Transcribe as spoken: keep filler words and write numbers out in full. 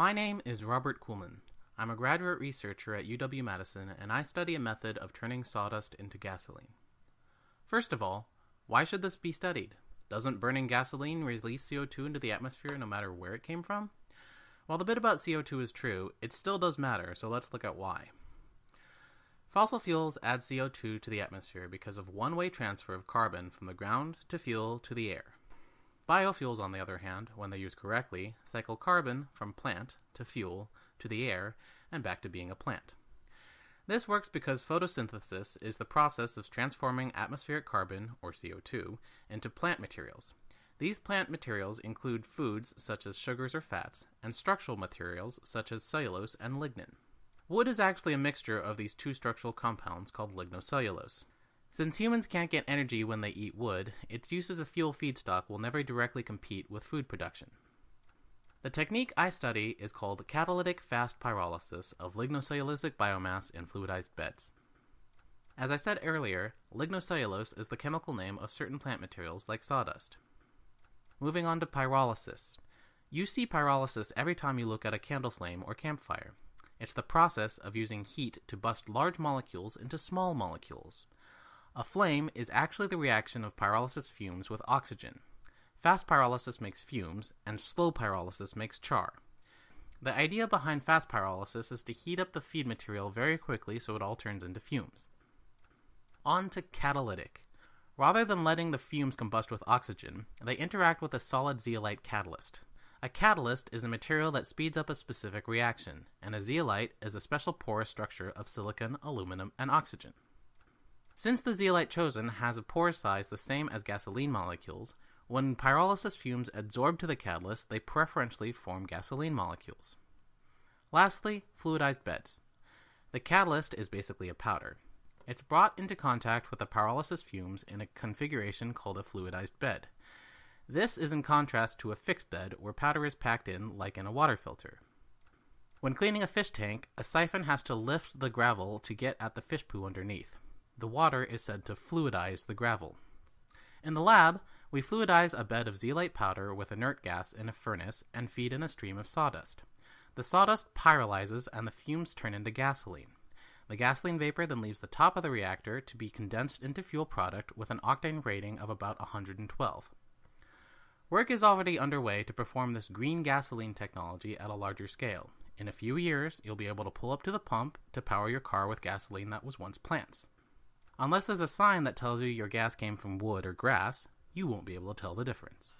My name is Robert Coolman. I'm a graduate researcher at U W Madison, and I study a method of turning sawdust into gasoline. First of all, why should this be studied? Doesn't burning gasoline release C O two into the atmosphere no matter where it came from? While the bit about C O two is true, it still does matter, so let's look at why. Fossil fuels add C O two to the atmosphere because of one-way transfer of carbon from the ground to fuel to the air. Biofuels, on the other hand, when they used correctly, cycle carbon from plant to fuel to the air and back to being a plant. This works because photosynthesis is the process of transforming atmospheric carbon, or C O two, into plant materials. These plant materials include foods such as sugars or fats, and structural materials such as cellulose and lignin. Wood is actually a mixture of these two structural compounds called lignocellulose. Since humans can't get energy when they eat wood, its use as a fuel feedstock will never directly compete with food production. The technique I study is called catalytic fast pyrolysis of lignocellulosic biomass in fluidized beds. As I said earlier, lignocellulose is the chemical name of certain plant materials like sawdust. Moving on to pyrolysis. You see pyrolysis every time you look at a candle flame or campfire. It's the process of using heat to bust large molecules into small molecules. A flame is actually the reaction of pyrolysis fumes with oxygen. Fast pyrolysis makes fumes, and slow pyrolysis makes char. The idea behind fast pyrolysis is to heat up the feed material very quickly so it all turns into fumes. On to catalytic. Rather than letting the fumes combust with oxygen, they interact with a solid zeolite catalyst. A catalyst is a material that speeds up a specific reaction, and a zeolite is a special porous structure of silicon, aluminum, and oxygen. Since the zeolite chosen has a pore size the same as gasoline molecules, when pyrolysis fumes adsorb to the catalyst, they preferentially form gasoline molecules. Lastly, fluidized beds. The catalyst is basically a powder. It's brought into contact with the pyrolysis fumes in a configuration called a fluidized bed. This is in contrast to a fixed bed where powder is packed in like in a water filter. When cleaning a fish tank, a siphon has to lift the gravel to get at the fish poo underneath. The water is said to fluidize the gravel. In the lab, we fluidize a bed of zeolite powder with inert gas in a furnace and feed in a stream of sawdust. The sawdust pyrolyzes and the fumes turn into gasoline. The gasoline vapor then leaves the top of the reactor to be condensed into fuel product with an octane rating of about one hundred twelve. Work is already underway to perform this green gasoline technology at a larger scale. In a few years, you'll be able to pull up to the pump to power your car with gasoline that was once plants. Unless there's a sign that tells you your gas came from wood or grass, you won't be able to tell the difference.